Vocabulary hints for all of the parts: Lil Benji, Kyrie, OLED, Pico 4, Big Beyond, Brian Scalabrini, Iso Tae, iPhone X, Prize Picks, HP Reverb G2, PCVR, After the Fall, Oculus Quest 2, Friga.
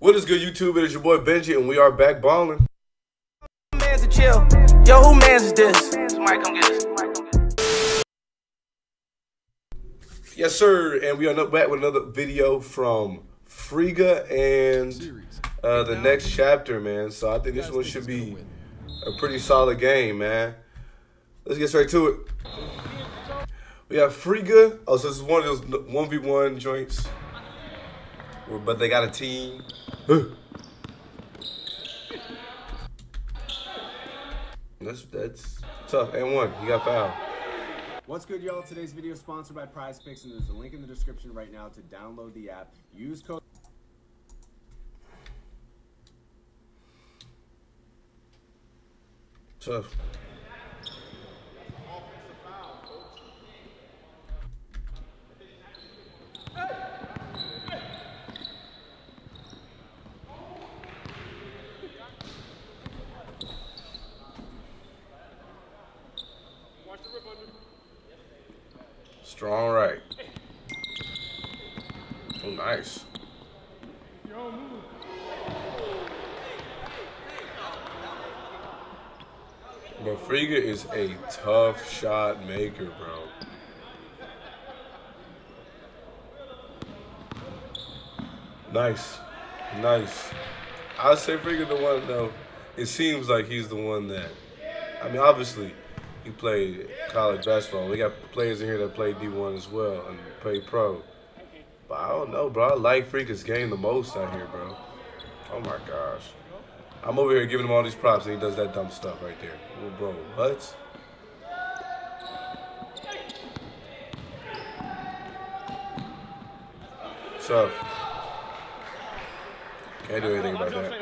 What is good, YouTube? It is your boy Benji, and we are back balling. Man's a chill. Yo, who man's this? Somebody come get this. Yes, sir. And we are back with another video from Friga and the next chapter, man. So I think this one should be a pretty solid game, man. Let's get straight to it. We have Friga. Oh, so this is one of those 1v1 joints. But they got a team. That's tough. And one, you got fouled. What's good, y'all? Today's video is sponsored by Prize Picks, and there's a link in the description right now to download the app. Use code. Tough. Strong right. Oh, nice. But Friga is a tough shot maker, bro. Nice. Nice. I'd say Friga the one, though. It seems like he's the one that, I mean, obviously, he played college basketball. We got players in here that play D1 as well and play pro. But I don't know, bro. I like Friga's game the most out here, bro. Oh, my gosh. I'm over here giving him all these props, and he does that dumb stuff right there. Well, bro, what? So, can't do anything about that.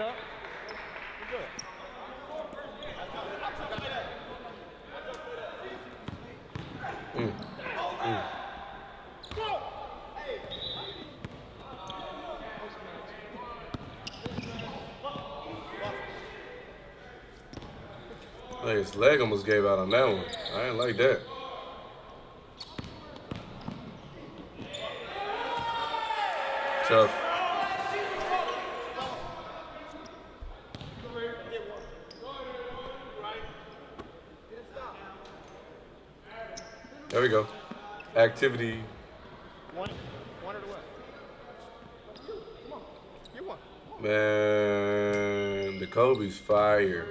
Like his leg almost gave out on that one. I ain't like that. Tough. There we go. Activity. One or the what? Man, the Kobe's fire.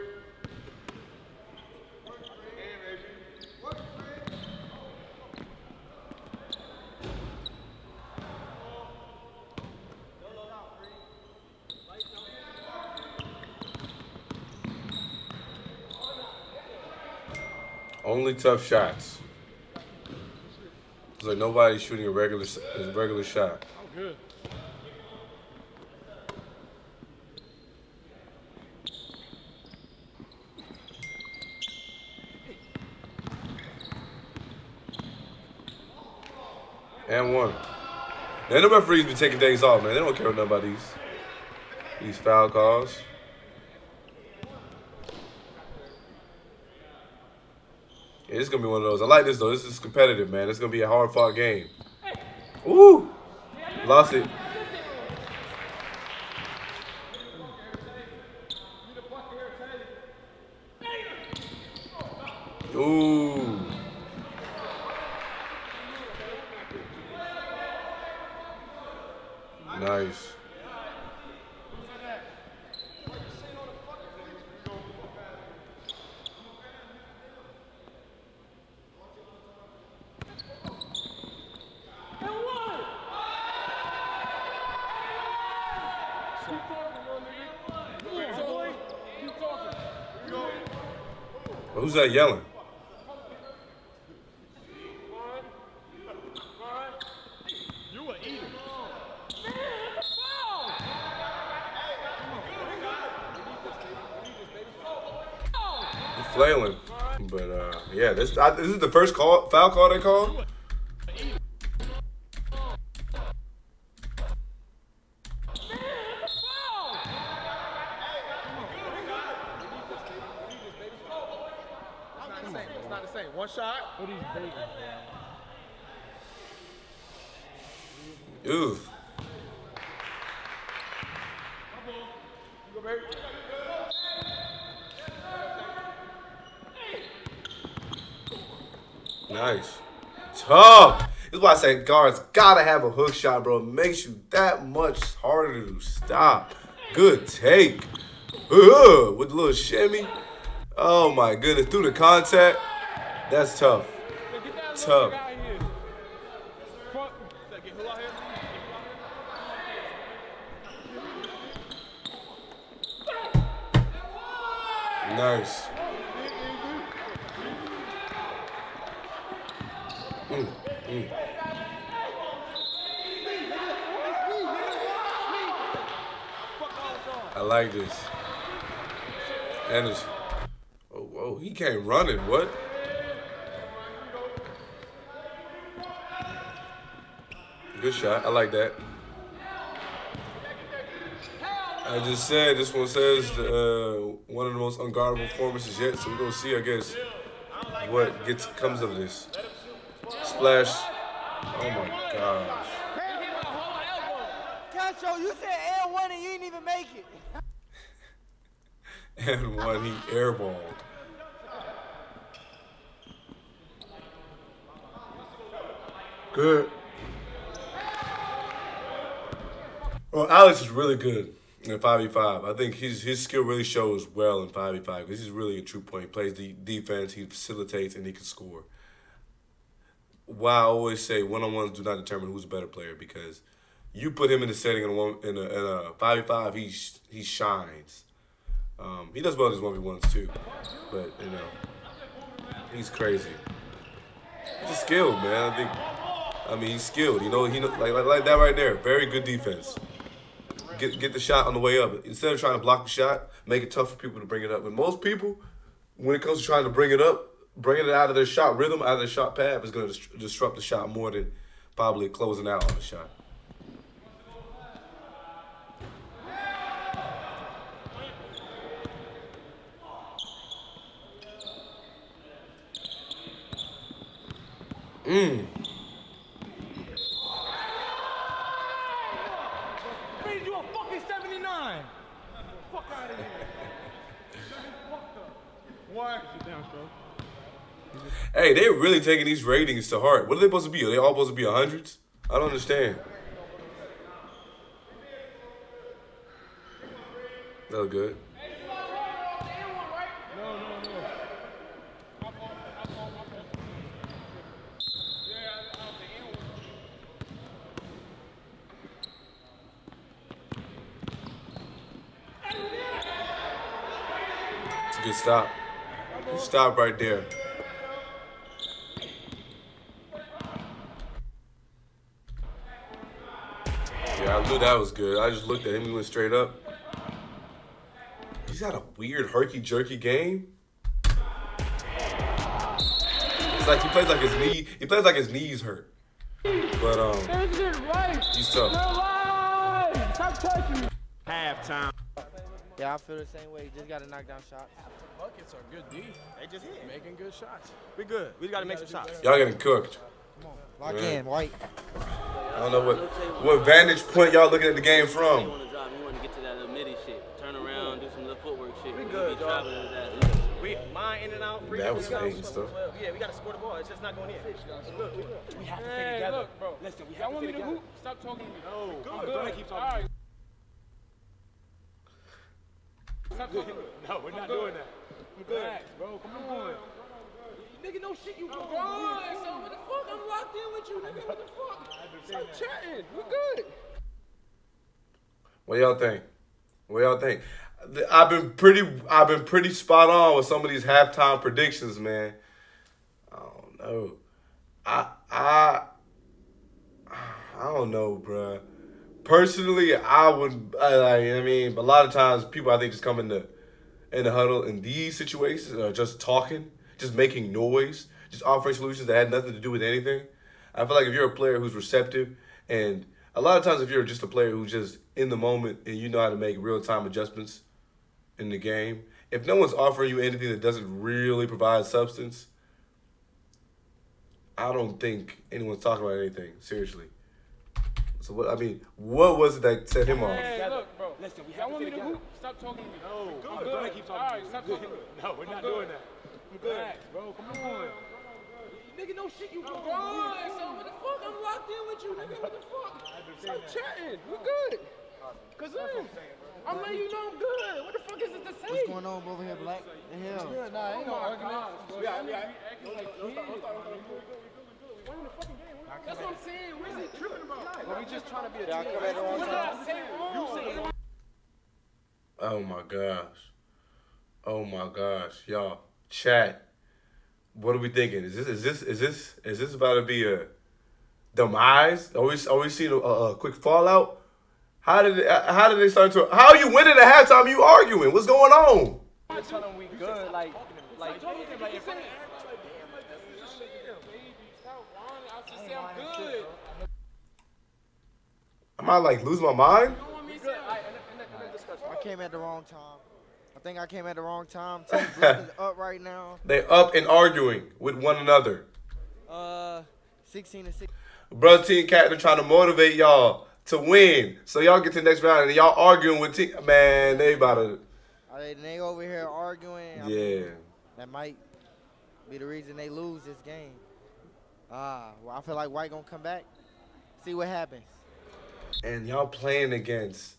Only tough shots. It's like nobody's shooting a regular shot. Oh, good. And one. Now, the referees be taking days off, man. They don't care nothing about these foul calls. Yeah, it's going to be one of those. I like this, though. This is competitive, man. It's going to be a hard-fought game. Ooh! Lost it. Ooh. Nice. Who's that yelling? He's flailing. But yeah, this is the first foul call they called. One shot. What are these babies, man? Ooh. Nice. Tough. This is why I say guards gotta have a hook shot, bro. It makes you that much harder to stop. Good take. With a little shimmy. Oh my goodness. Through the contact. That's tough. Tough. Nice. I like this. And it's, oh, whoa, he can't run it. What? Good shot. I like that. I just said this one says one of the most unguardable performances yet, so we're gonna see, I guess, what comes of this. Splash. Oh my gosh. Castro, you said and one and you didn't even make it. And one, he airballed. Good. Well, Alex is really good in 5v5. I think his skill really shows well in 5v5 because he's really a true point. He plays the defense, he facilitates, and he can score. Why I always say one-on-ones do not determine who's a better player, because you put him in the setting in a 5v5, he shines. He does well in his 1v1s too, but, you know, he's crazy. He's skilled, man. I mean, he's skilled. You know, he like that right there. Very good defense. Get the shot on the way up. Instead of trying to block the shot, make it tough for people to bring it up. And most people, when it comes to trying to bring it up, bringing it out of their shot rhythm, out of their shot path, is going to disrupt the shot more than probably closing out on the shot. You a fucking 79. Fuck out of here. Why? Hey, they're really taking these ratings to heart. What are they supposed to be? Are they all supposed to be 100s? I don't understand. That look good. It's a good stop. Good stop right there. I knew that was good. I just looked at him. He went straight up. He's got a weird herky-jerky game. It's like he plays like his knee. He plays like his knees hurt. But he's tough. Stop touching me. Halftime. Yeah, I feel the same way. You just gotta knock down shots. The buckets are good deep. They just hit. Making good shots. We good. We gotta make some shots. Y'all getting cooked. Come on. Lock in, White. I don't know what vantage point y'all looking at the game from. We want to get to that little midi shit. Turn around, do some little footwork shit. We good, dog. Mine in and out. That was amazing stuff. Yeah, we got to score the ball. It's just not going in. Look, we have to fit together. Look, bro. Listen, we have to fit together. Stop talking to me. No, I'm good. Keep talking. Stop talking to me. No, we're not doing that. I'm good, bro. Come on. Nigga, no shit, you wrong. So what the fuck? I'm locked in with you, nigga. What the fuck? Stop chatting. We're good. What y'all think? What y'all think? I've been pretty spot on with some of these halftime predictions, man. I don't know. I don't know, bruh. Personally, I mean, a lot of times people I think just come in the huddle in these situations are just talking. Just making noise, just offering solutions that had nothing to do with anything. I feel like if you're a player who's receptive, and a lot of times if you're just a player who's just in the moment and you know how to make real-time adjustments in the game, if no one's offering you anything that doesn't really provide substance, I don't think anyone's talking about anything, seriously. So, what was it that set him off? Hey, look, bro. Listen, we have to get together. Stop talking to me. No, I'm good. I'm going to keep talking. All right, stop talking to me. No, we're not doing that. I'm good. Relax, bro. Come on. Nigga, no shit, you go. Right, so what the fuck? I'm locked in with you, nigga. What the fuck? Stop chatting. We're good. Cause I'm letting you know I'm good. What the fuck is it to say? What's going on over here, Black? The hell? Nah, ain't no argument. We're in the fucking game. That's what I'm saying. What is it tripping about? Well, we just trying to be a team. What did I say wrong? Oh my gosh. Oh my gosh, y'all. Chat. What are we thinking? Is this about to be a demise? Always seen a quick fallout. How did they start to? How are you winning at halftime? You arguing? What's going on? I tell them we good. Like if am I like lose my mind? I came at the wrong time. I think I came at the wrong time. Team Black is up right now. They up and arguing with one another. 16-6. Bro, Team Captain trying to motivate y'all to win, so y'all get to the next round and y'all arguing with team. Man, they about to. They over here arguing. Yeah. I mean, that might be the reason they lose this game. Well, I feel like White gonna come back. See what happens. And y'all playing against.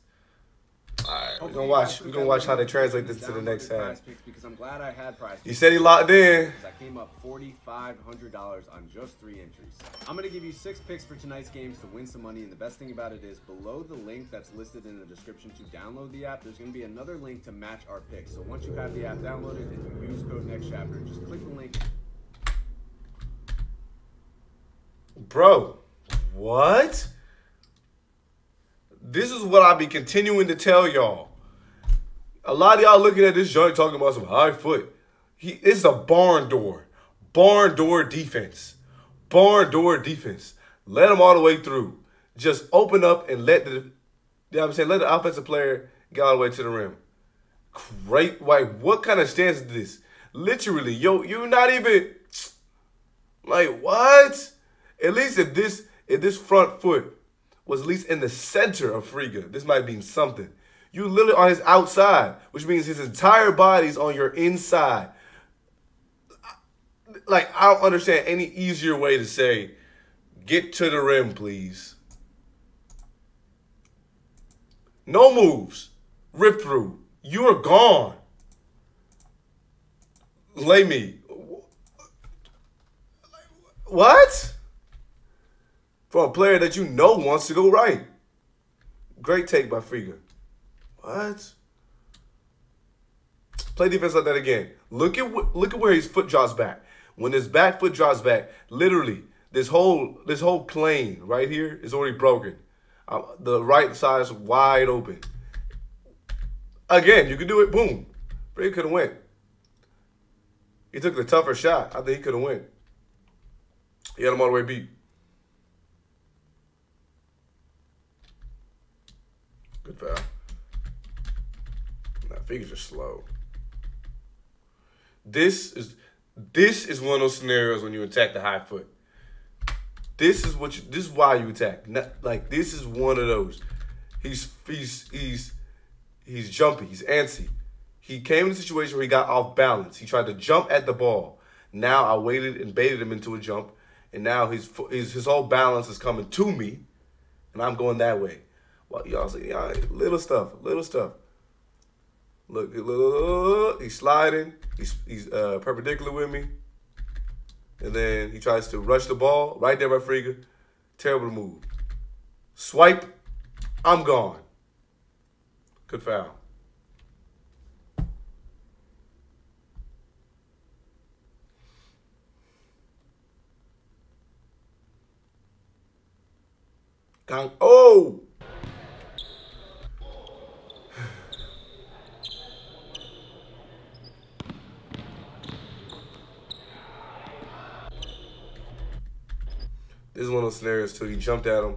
Alright, we're gonna watch. We're gonna watch how they translate this to the next half. Because I'm glad I had Prize Picks. He said he locked in. I came up $4,500 on just 3 entries. I'm gonna give you 6 picks for tonight's games to win some money. And the best thing about it is below the link that's listed in the description to download the app, there's gonna be another link to match our picks. So once you have the app downloaded and you use code NextChapter, just click the link. Bro, what? This is what I be continuing to tell y'all. A lot of y'all looking at this joint talking about some high foot. It's a barn door. Barn door defense. Barn door defense. Let them all the way through. Just open up and let the, you know what I'm saying, let the offensive player get all the way to the rim. Great. Like, what kind of stance is this? Literally, yo, you're not even, like, what? At least if this front foot was at least in the center of Friga, this might mean something. You literally on his outside, which means his entire body's on your inside. Like, I don't understand any easier way to say, get to the rim, please. No moves. Rip through. You are gone. Lay me. What? For a player that you know wants to go right. Great take by Friga. What? Play defense like that again. Look at where his foot drops back. When his back foot drops back, literally this whole plane right here is already broken. The right side is wide open. Again, you can do it. Boom. Friga could have went. He took the tougher shot. I think he could have went. He had him all the way beat. Good foul. Nah, figures are slow. This is one of those scenarios when you attack the high foot. This is why you attack. Not, like, this is one of those. He's jumpy. He's antsy. He came in a situation where he got off balance. He tried to jump at the ball. Now I waited and baited him into a jump, and now his whole balance is coming to me, and I'm going that way. Y'all see, y'all little stuff. Look, he's sliding. He's perpendicular with me, and then he tries to rush the ball right there by Friga. Terrible move. Swipe. I'm gone. Good foul. Oh. This is one of those scenarios too. He jumped at him.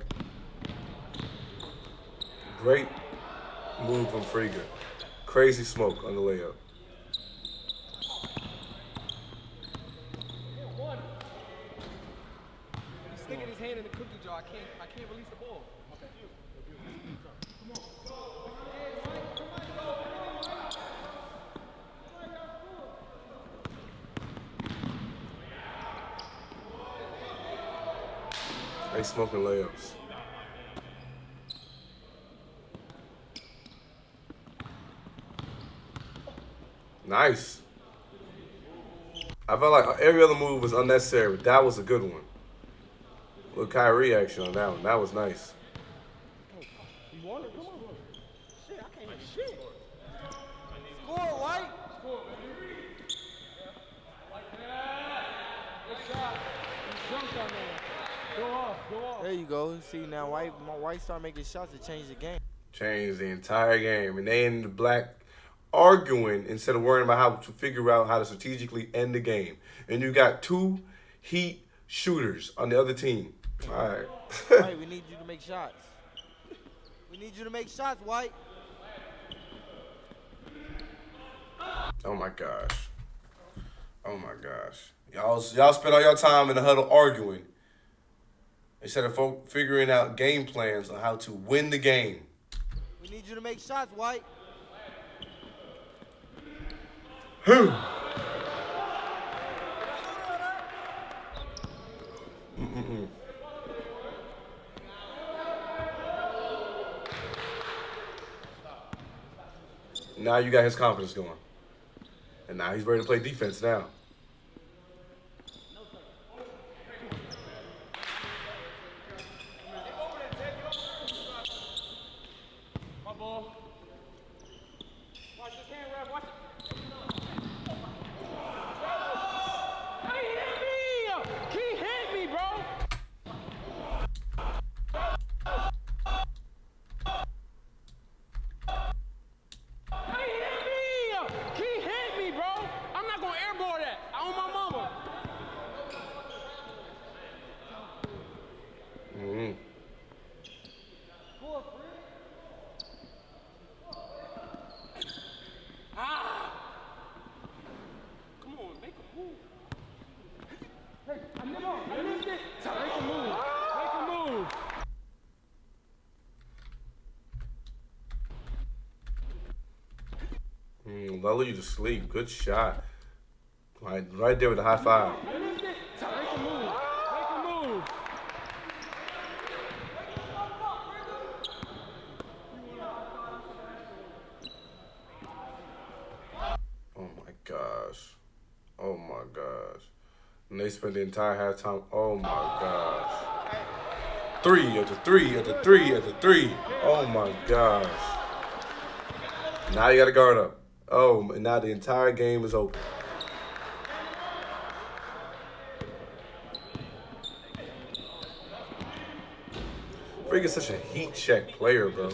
Great move from Friga. Crazy smoke on the layup. He's sticking his hand in the cookie jar. I can't release the ball. He's smoking layups. Nice. I felt like every other move was unnecessary, but that was a good one. Little Kyrie action on that one. That was nice. There you go. See, now White start making shots to change the game. Change the entire game. And they in the black arguing instead of worrying about how to figure out how to strategically end the game. And you got two Heat shooters on the other team. All right. White, we need you to make shots. We need you to make shots, White. Oh, my gosh. Oh, my gosh. Y'all spend all your time in the huddle arguing instead of figuring out game plans on how to win the game. We need you to make shots, White. Who? Mm-mm-mm. Now you got his confidence going. And now he's ready to play defense now. Lull you to sleep. Good shot. Right there with the high five. Oh my gosh. Oh my gosh. And they spent the entire halftime. Oh my gosh. Three after three after three after three. Oh my gosh. Now you gotta guard up. Oh, and now the entire game is open. Friga's such a heat check player, bro.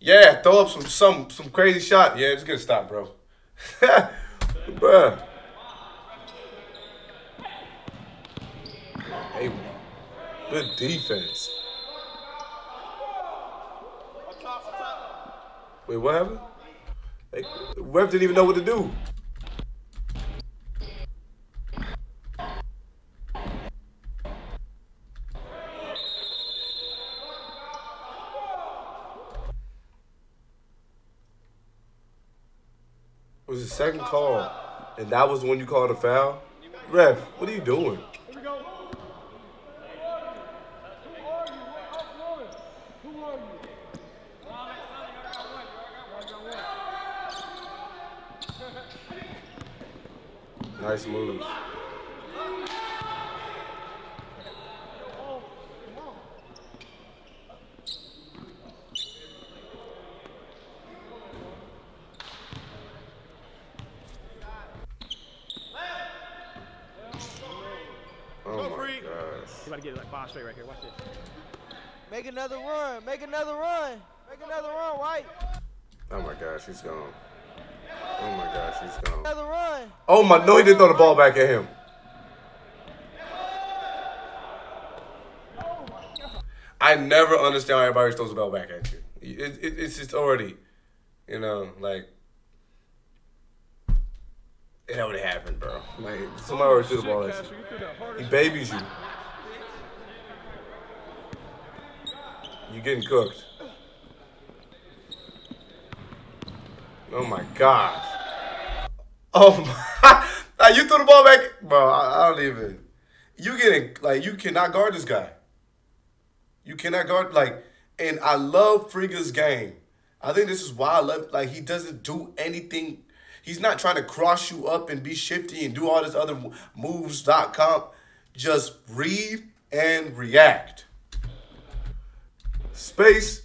Yeah, throw up some crazy shot. Yeah, just get a stop, bro. Bruh. Hey, good defense. Wait, what happened? Like, ref didn't even know what to do. It was the second call, and that was when you called a foul? Ref, what are you doing? Nice moves. Oh my gosh. You gotta get like 5 straight right here. Watch this. Make another run. Make another run. Make another run, White. Oh my gosh, he's gone. Oh my gosh, he's gone. Another run. Oh my, no, he didn't throw the ball back at him. I never understand why everybody throws the ball back at you. It's just already, you know, like, it already happened, bro. Like, somebody already threw the ball at you. He babies you. You're getting cooked. Oh my God! Oh my! You threw the ball back, bro. I don't even. you getting, like, you cannot guard this guy. You cannot guard, like, and I love Friga's game. I think this is why I love, like, he doesn't do anything. He's not trying to cross you up and be shifty and do all this other moves.com. Just read and react. Space,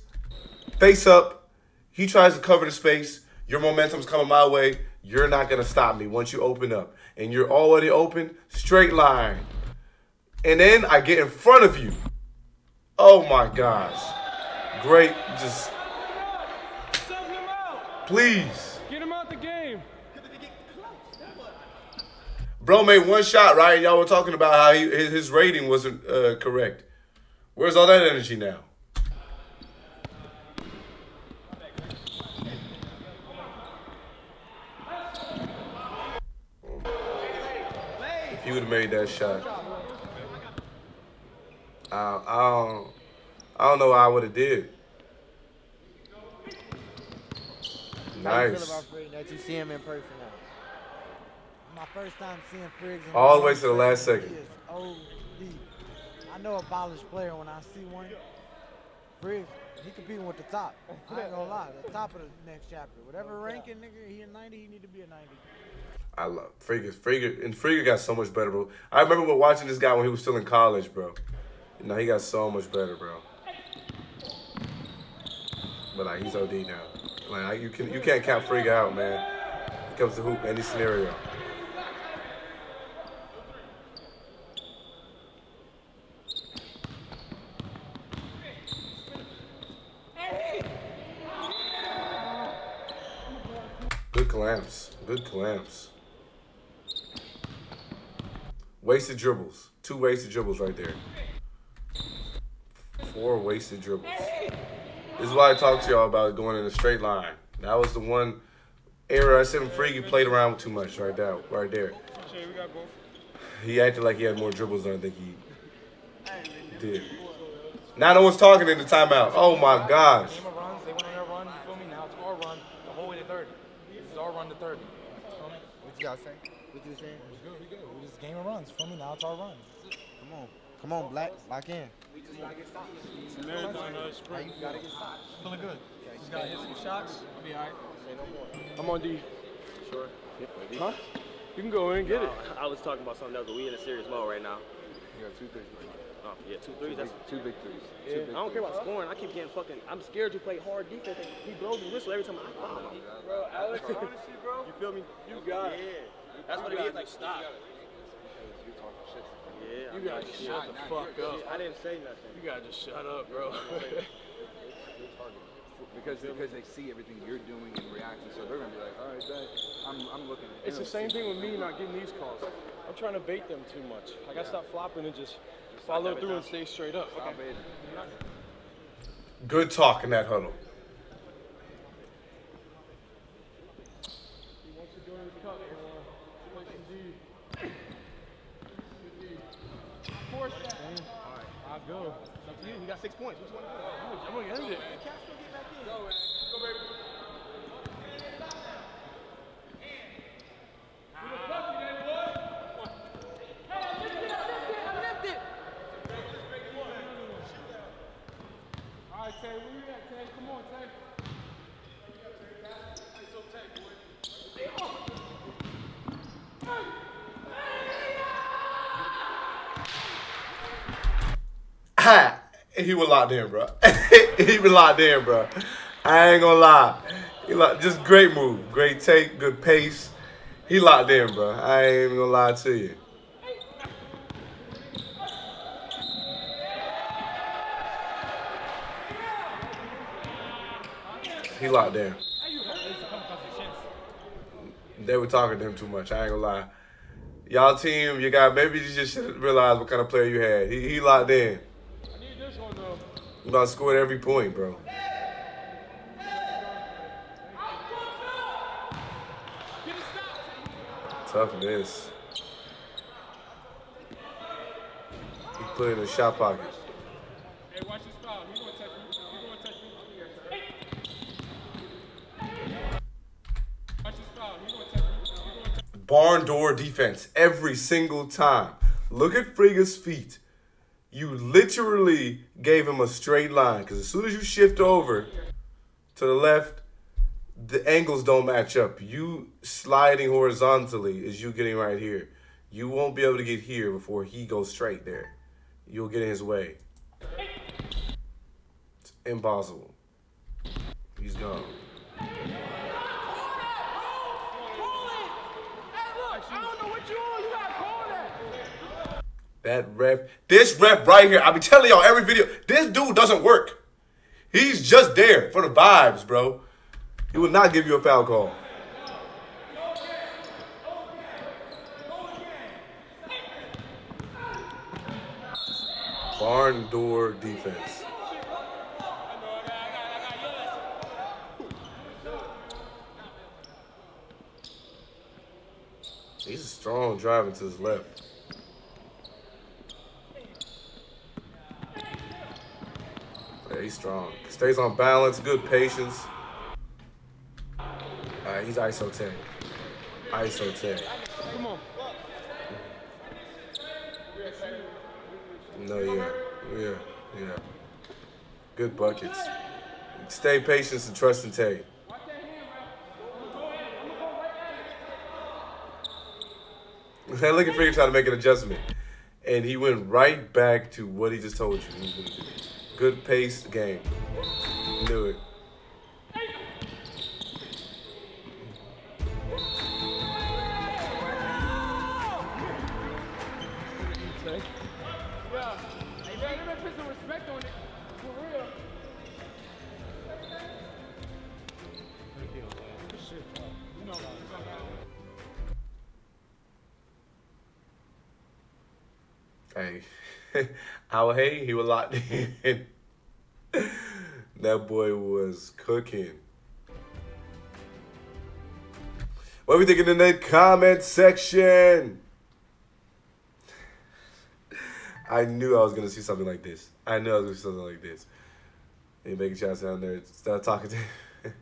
face up. He tries to cover the space. Your momentum's coming my way. You're not going to stop me once you open up. And you're already open, straight line. And then I get in front of you. Oh, my gosh. Great. Just please. Get him out the game. Bro made one shot, right? Y'all were talking about how his rating wasn't correct. Where's all that energy now? If he would have made that shot, I don't know what I would have did. Nice. How do you feel about Friggs that you see him in person now? My first time seeing Friggs. All the way to the last second. He is OD. I know a polished player when I see one. Friggs, he competing with the top. I ain't gonna lie, the top of the next chapter. Whatever ranking, nigga, he a 90, he need to be a 90. I love Frigga. And Frigga got so much better, bro. I remember watching this guy when he was still in college, bro. No, he got so much better, bro. But, like, he's OD now. Like, you can't count Friga out, man. He comes to hoop any scenario. Good clamps. Good clamps. Wasted dribbles. 2 wasted dribbles right there. 4 wasted dribbles. This is why I talked to y'all about going in a straight line. That was the one error I said Frigga played around with too much right there. Right there. He acted like he had more dribbles than I think he did. Now no one's talking in the timeout. Oh my gosh. They want to run, you feel me? Now it's our run the whole way to 30. This is our run to 30. What you got to say? What you saying? We good. We just game of runs. Feel me? Now it's our run. Come on. Come on, Black. Lock in. We just gotta get stopped. It's a marathon, no sprint. You gotta get stopped. Feeling good. You just gotta hit some shots. I'll be all right. Say no more. I'm on D. Sure. Yeah, huh? You can go in and get it. I was talking about something else, but we in a serious mode right now. You got 2 threes. Oh, yeah, 2 threes. That's 2 big threes. Yeah. 2 big threes. I don't care about scoring. I keep getting fucking. I'm scared you play hard defense. He blows the whistle every time I foul him. Bro, Alex, honestly, bro. You feel me? You got it. Yeah. That's what it is. Like, stop. You talking shit. Yeah, you gotta shut the fuck up. I didn't say nothing. You gotta just shut up, bro. because they see everything you're doing and reacting, so they're gonna be like, all right, that, I'm looking. It's the same thing with me not getting these calls. I'm trying to bait them too much. I gotta stop flopping and just follow through and stay straight up. Okay. Good talk in that huddle. Go. It's up to you. You got 6 points. Which one? I'm going to end it. Go, man. Go, baby. All right, Tay. Where you at, Tay? Come on, Tay. He was locked in, bro. He was locked in, bro. I ain't gonna lie. He locked, just great move. Great take, good pace. He locked in, bro. I ain't even gonna lie to you. He locked in. They were talking to him too much. I ain't gonna lie. Y'all team, you got, maybe you just should realize what kind of player you had. He locked in. You about to score at every point, bro. Tough miss. He put it in the shot pocket. Hey, watch this foul. He's going to touch you. He's going to touch you. Watch this foul. He's going to touch you. Barn door defense every single time. Look at Friga's feet. You literally gave him a straight line, because as soon as you shift over to the left, the angles don't match up. You sliding horizontally is you getting right here. You won't be able to get here before he goes straight there. You'll get in his way. It's impossible. He's gone. That ref, this ref right here, I be telling y'all every video, this dude doesn't work. He's just there for the vibes, bro. He will not give you a foul call. Barn door defense. He's a strong driving to his left. Yeah, he's strong. Stays on balance, good patience. He's Iso Tae. Iso Tae. Come on. No, yeah. Good buckets. Stay patient and trust in Tae. Hey, look at Friga trying to make an adjustment. And he went right back to what he just told you he was going to do. Good pace game. Do it. Hey, our hey, he was locked in. That boy was cooking. What are we thinking in the comment section? I knew I was gonna see something like this. I knew I was gonna see something like this. They making shots down there. Start talking to him.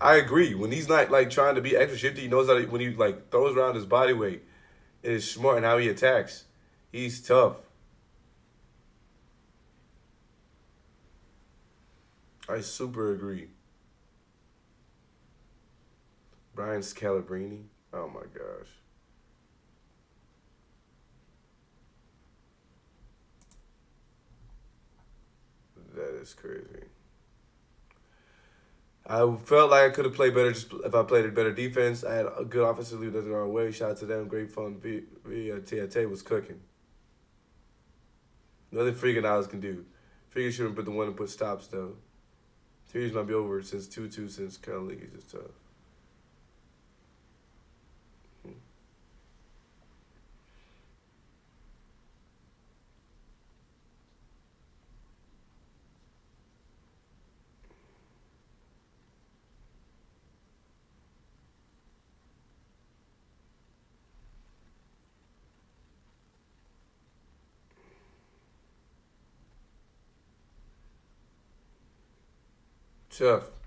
I agree. When he's not like trying to be extra shifty, he knows that when he like throws around his body weight. It is smart in how he attacks. He's tough. I super agree. Brian Scalabrini. Oh my gosh. That is crazy. I felt like I could have played better just if I played a better defense. I had a good offensive lead that's our way. Shout out to them. Great fun. Tae was cooking. Nothing Friga and Alice can do. Friga shouldn't put the one and put stops, though. 3 years might be over since 2-2 since Kyrie is just tough. Tough.